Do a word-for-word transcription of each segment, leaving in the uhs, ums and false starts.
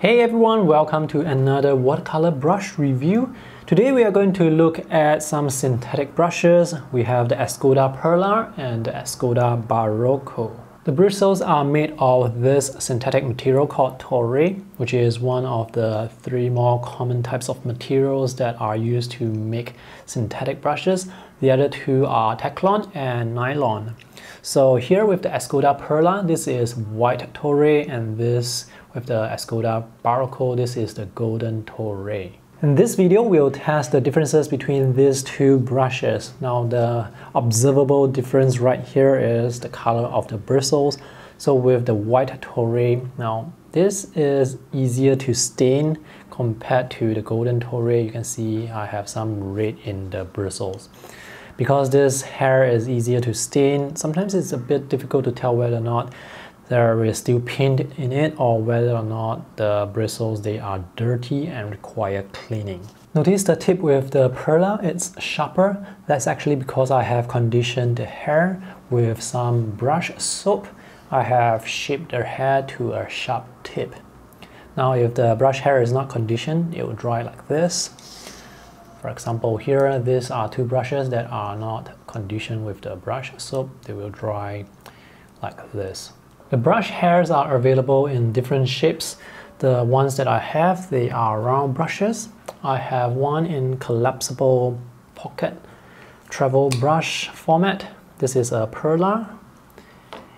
Hey everyone, welcome to another watercolor brush review. Today we are going to look at some synthetic brushes. We have the Escoda Perla and the Escoda Barroco. The bristles are made of this synthetic material called Toray, which is one of the three more common types of materials that are used to make synthetic brushes. The other two are Teclon and nylon. So here with the Escoda Perla, this is white Toray, and this with the Escoda Barroco, this is the golden Toray. In this video, we'll test the differences between these two brushes. Now, the observable difference right here is the color of the bristles. So with the white Toray, now this is easier to stain compared to the golden Toray. You can see I have some red in the bristles. Because this hair is easier to stain, sometimes it's a bit difficult to tell whether or not there is still paint in it or whether or not the bristles, they are dirty and require cleaning. Notice the tip with the Perla, it's sharper. That's actually because I have conditioned the hair with some brush soap. I have shaped the hair to a sharp tip. Now if the brush hair is not conditioned, it will dry like this. For example here, these are two brushes that are not conditioned with the brush soap. They will dry like this. The brush hairs are available in different shapes. The ones that I have, they are round brushes. I have one in collapsible pocket travel brush format. This is a Perla.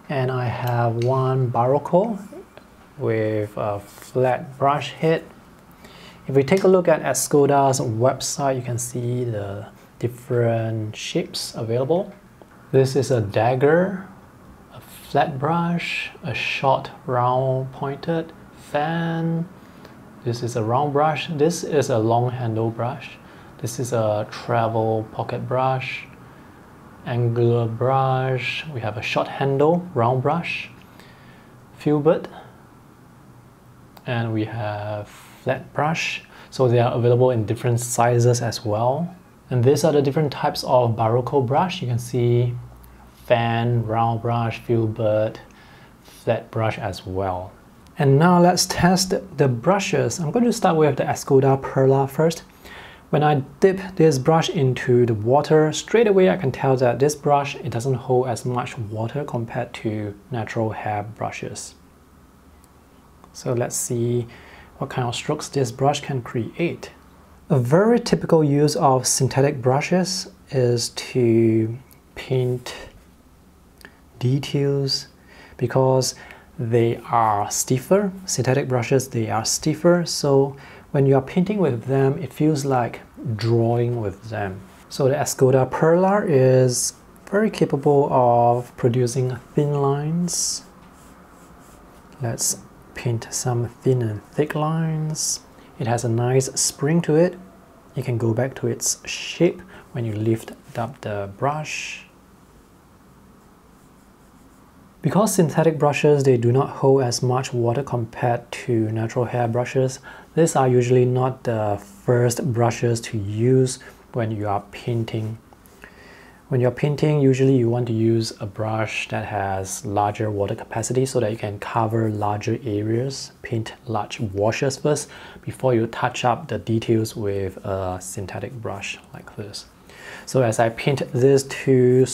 And I have one Barroco with a flat brush head. If we take a look at Escoda's website, you can see the different shapes available. This is a dagger, flat brush, a short round pointed fan. This is a round brush. This is a long handle brush. This is a travel pocket brush, angular brush. We have a short handle round brush, filbert, and we have flat brush. So they are available in different sizes as well. And these are the different types of Barroco brush. You can see fan, round brush, filbert, flat brush as well. And now let's test the brushes. I'm going to start with the Escoda Perla first. When I dip this brush into the water, straight away I can tell that this brush, it doesn't hold as much water compared to natural hair brushes. So let's see what kind of strokes this brush can create. A very typical use of synthetic brushes is to paint details because they are stiffer. Synthetic brushes, they are stiffer, so when you are painting with them, it feels like drawing with them. So the Escoda Perla is very capable of producing thin lines. Let's paint some thin and thick lines. It has a nice spring to it. It can go back to its shape when you lift up the brush. Because synthetic brushes, they do not hold as much water compared to natural hair brushes, these are usually not the first brushes to use when you are painting. When you're painting, usually you want to use a brush that has larger water capacity so that you can cover larger areas, paint large washes first before you touch up the details with a synthetic brush like this. So as I paint these two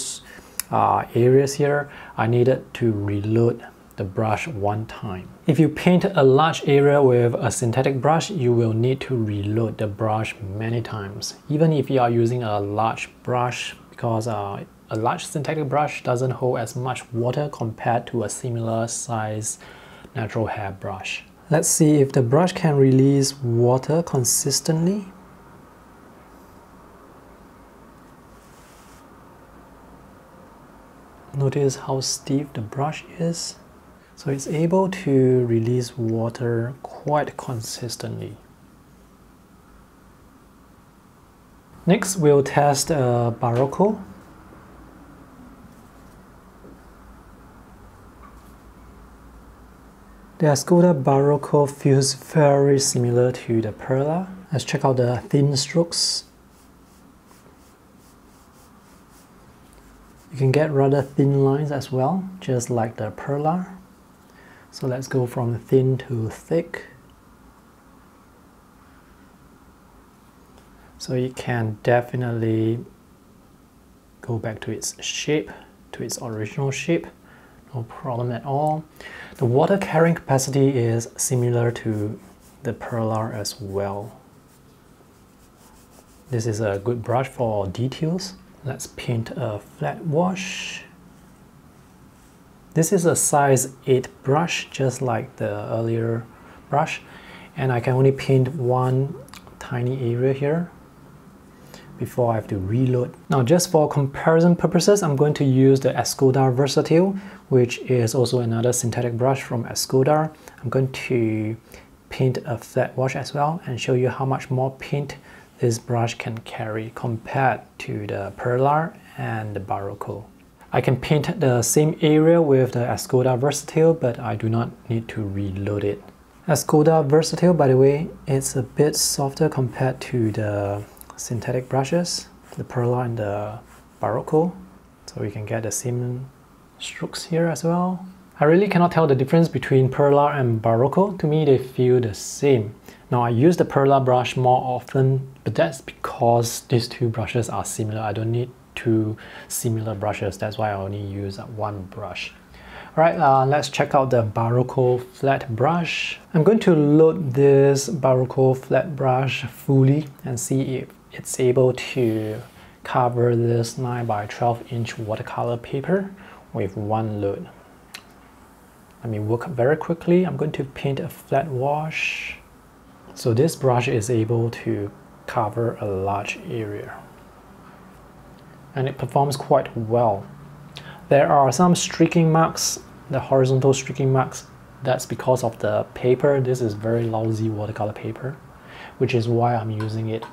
Uh, areas here, I needed to reload the brush one time. If you paint a large area with a synthetic brush, you will need to reload the brush many times, even if you are using a large brush, because uh, a large synthetic brush doesn't hold as much water compared to a similar size natural hair brush. Let's see if the brush can release water consistently. Notice how stiff the brush is. So it's able to release water quite consistently. Next, we'll test uh, Barroco. The Escoda Barroco feels very similar to the Perla. Let's check out the thin strokes. You can get rather thin lines as well, just like the Perla. So let's go from thin to thick. So it can definitely go back to its shape, to its original shape, no problem at all. The water carrying capacity is similar to the Perla as well. This is a good brush for details. Let's paint a flat wash. This is a size eight brush, just like the earlier brush, and I can only paint one tiny area here before I have to reload. Now, just for comparison purposes, I'm going to use the Escoda Versatile, which is also another synthetic brush from Escoda. I'm going to paint a flat wash as well and show you how much more paint this brush can carry compared to the Perla and the Barroco. I can paint the same area with the Escoda Versatile, but I do not need to reload it. Escoda Versatile, by the way, it's a bit softer compared to the synthetic brushes, the Perla and the Barroco, so we can get the same strokes here as well. I really cannot tell the difference between Perla and Barroco. To me, they feel the same. Now, I use the Perla brush more often, but that's because these two brushes are similar. I don't need two similar brushes. That's why I only use one brush. All right, uh, let's check out the Barroco flat brush. I'm going to load this Barroco flat brush fully and see if it's able to cover this nine by twelve inch watercolor paper with one load. Let me work very quickly. I'm going to paint a flat wash. So this brush is able to cover a large area, and it performs quite well. There are some streaking marks, the horizontal streaking marks. That's because of the paper. This is very lousy watercolor paper, which is why I'm using it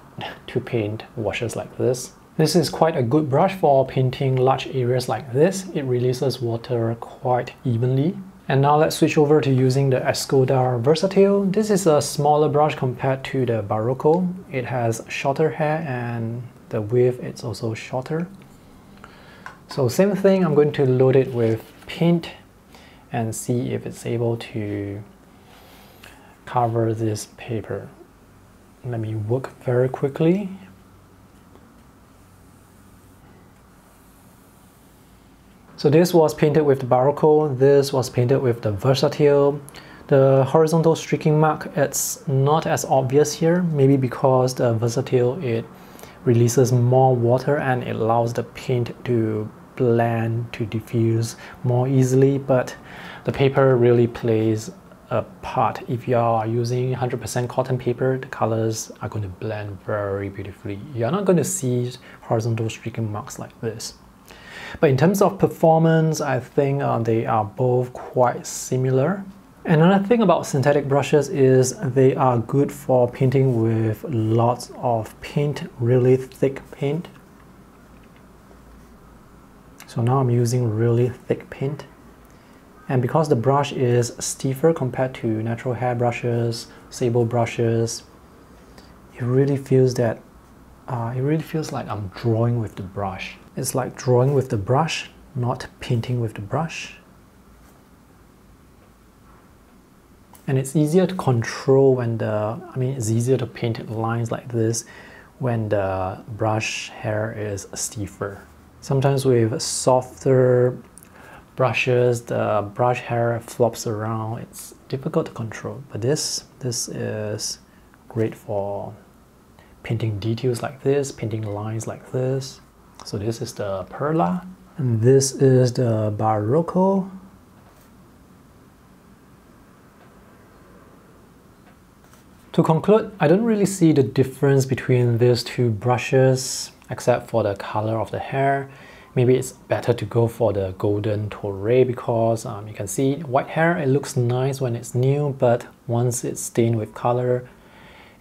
to paint washes like this. This is quite a good brush for painting large areas like this. It releases water quite evenly. And now let's switch over to using the Escoda Versatile. This is a smaller brush compared to the Barroco. It has shorter hair and the width is also shorter. So same thing, I'm going to load it with paint and see if it's able to cover this paper. Let me work very quickly. So this was painted with the Barroco, this was painted with the Versatile. The horizontal streaking mark, it's not as obvious here, maybe because the Versatile, it releases more water and it allows the paint to blend, to diffuse more easily, but the paper really plays a part. If you are using one hundred percent cotton paper, the colors are going to blend very beautifully. You're not going to see horizontal streaking marks like this. But in terms of performance, I think uh, they are both quite similar. Another thing about synthetic brushes is they are good for painting with lots of paint, really thick paint. So now I'm using really thick paint. And because the brush is stiffer compared to natural hair brushes, sable brushes, it really feels that Uh, it really feels like I'm drawing with the brush. It's like drawing with the brush, not painting with the brush. And it's easier to control when the, I mean, it's easier to paint lines like this when the brush hair is stiffer. Sometimes with softer brushes, the brush hair flops around. It's difficult to control, but this, this is great for painting details like this, painting lines like this. So this is the Perla, and this is the Barroco. To conclude, I don't really see the difference between these two brushes, except for the color of the hair. Maybe it's better to go for the golden Toray because um, you can see white hair, it looks nice when it's new, but once it's stained with color,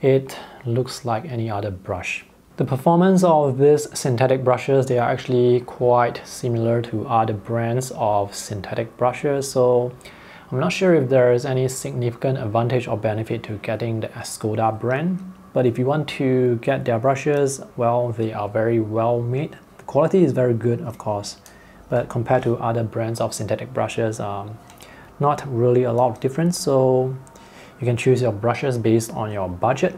it looks like any other brush. The performance of these synthetic brushes, they are actually quite similar to other brands of synthetic brushes, so I'm not sure if there is any significant advantage or benefit to getting the Escoda brand, but if you want to get their brushes, well, they are very well made. The quality is very good, of course, but compared to other brands of synthetic brushes, um, not really a lot of difference, so you can choose your brushes based on your budget.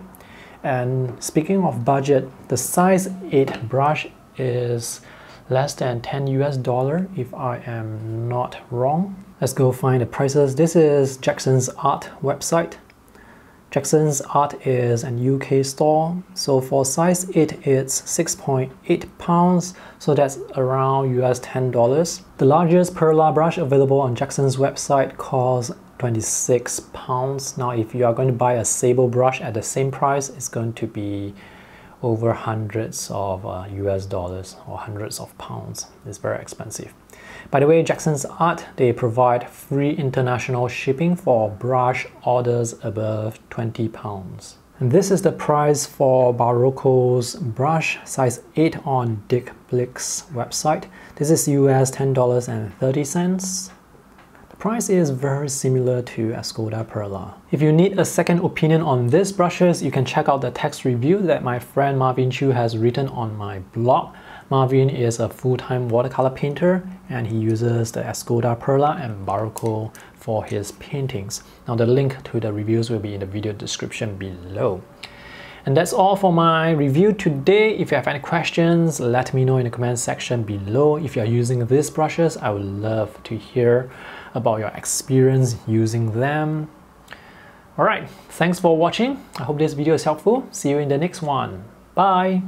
And speaking of budget, the size eight brush is less than ten U S dollar if I am not wrong. Let's go find the prices. This is Jackson's Art website. Jackson's Art is an U K store. So for size eight, it's six point eight pounds. So that's around U S ten dollars. The largest Perla brush available on Jackson's website costs twenty-six pounds. Now, if you are going to buy a sable brush at the same price, it's going to be over hundreds of uh, U S dollars or hundreds of pounds. It's very expensive. By the way, Jackson's Art, they provide free international shipping for brush orders above twenty pounds. And this is the price for Barroco's brush size eight on Dick Blick's website. This is U S ten dollars and thirty cents. Price is very similar to Escoda Perla. If you need a second opinion on these brushes, you can check out the text review that my friend Marvin Chu has written on my blog. Marvin is a full-time watercolor painter and he uses the Escoda Perla and Barroco for his paintings. Now the link to the reviews will be in the video description below. And that's all for my review today. If you have any questions, let me know in the comment section below. If you're using these brushes, I would love to hear about your experience using them. All right, thanks for watching. I hope this video is helpful. See you in the next one. Bye.